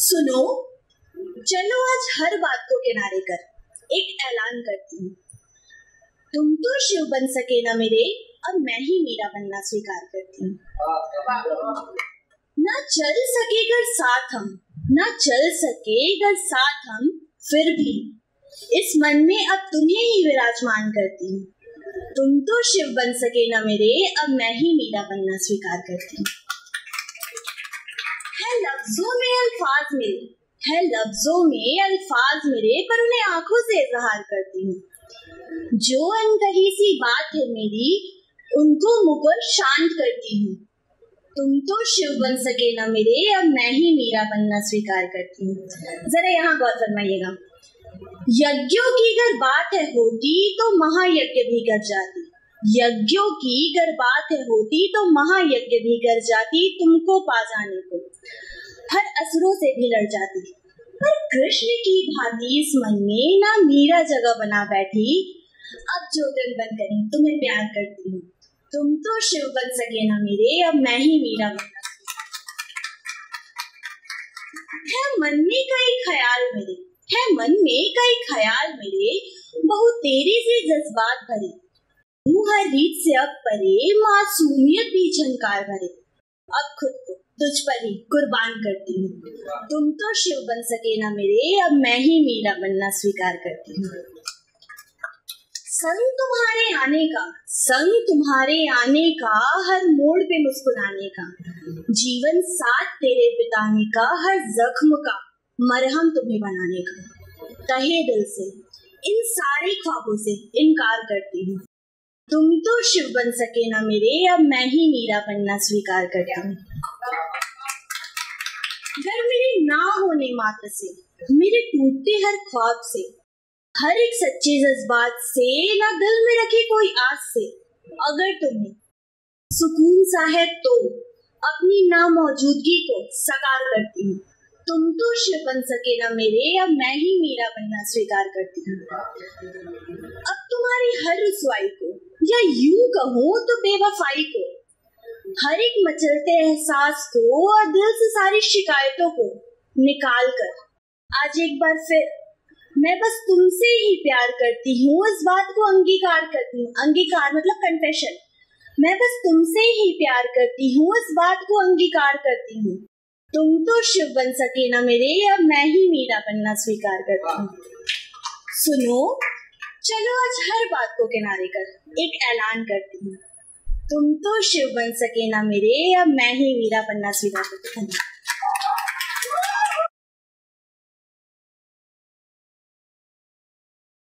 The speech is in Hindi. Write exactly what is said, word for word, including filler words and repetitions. सुनो, चलो आज हर बात को किनारे कर एक ऐलान करती हूँ। तुम तो शिव बन सके ना मेरे, अब मैं ही मेरा बनना स्वीकार करती हूँ। ना चल सके गर साथ हम, ना चल सके गर साथ हम, फिर भी इस मन में अब तुम्हें ही विराजमान करती हूँ। तुम तो शिव बन सके ना मेरे, अब मैं ही मेरा बनना स्वीकार करती हूँ। है लफ्जों में अल्फाज मेरे, है लफ्जों में अल्फाज मेरे, पर उन्हें आंखों से इजहार करती हूँ। जो अनकही सी बात है मेरी, उनको मुकर शांत करती हूँ। तुम तो शिव बन सके ना मेरे, अब मैं ही मेरा बनना स्वीकार करती हूँ। जरा यहाँ गौर फरमाइएगा। यज्ञों की अगर बात है होती तो महायज्ञ भी कर जाती, यज्ञों की अगर बात है होती तो महायज्ञ भी कर जाती, तुमको पा जाने को हर असुरों से भी लड़ जाती। पर कृष्ण की भांति इस मन में ना मेरा जगह बना बैठी, अब जो दिन बन करी तुम्हें प्यार करती हूँ। तुम तो शिव बन सके ना मेरे, अब मैं ही मेरा बना। है मन में कई ख्याल मेरे, है मन में कई ख्याल मेरे, बहुत तेरे से जज्बात भरे, हर रीत से अब परे, मासूमियत भी झंकार भरे, अब खुद को तुझ पर ही कुर्बान करती हूँ। तुम तो शिव बन सके ना मेरे, अब मैं ही मेरा बनना स्वीकार करती हूँ। संग तुम्हारे आने का, संग तुम्हारे आने का, हर मोड़ पे मुस्कुराने का, जीवन साथ तेरे बिताने का, हर जख्म का मरहम तुम्हें बनाने का, तहे दिल से इन सारे ख्वाबों से इनकार करती हूँ। तुम तो शिव बन सके ना मेरे, अब मैं ही मेरा बनना स्वीकार करता हूँ। अगर मेरे ना होने मात्र से, मेरे टूटते हर ख्वाब से, हर एक सच्चे जज्बात से, ना दिल में रखे कोई आस से, अगर तुम्हें सुकून सा है तो अपनी ना मौजूदगी को साकार करती हूँ। तुम तो शिव बन सके ना मेरे, अब मैं ही मेरा बनना स्वीकार करती हूँ। अब तुम्हारी हर रुसवाई को, या यूं कहूँ तो बेवफाई को, हर एक मचलते एहसास को और दिल से सारी शिकायतों को निकाल कर आज एक बार फिर मैं बस तुमसे ही प्यार करती हूँ। इस बात को अंगीकार करती हूँ, अंगीकार मतलब कन्फेशन। मैं बस तुमसे ही प्यार करती हूँ, इस बात को अंगीकार करती हूँ। तुम तो शिव बन सके ना मेरे, अब मैं ही मेरा बनना स्वीकार करती हूँ। सुनो, चलो आज हर बात को किनारे कर एक ऐलान करती हूँ। तुम तो शिव बन सके ना मेरे, अब मैं ही मेरा बनना स्वीकार करती हूँ।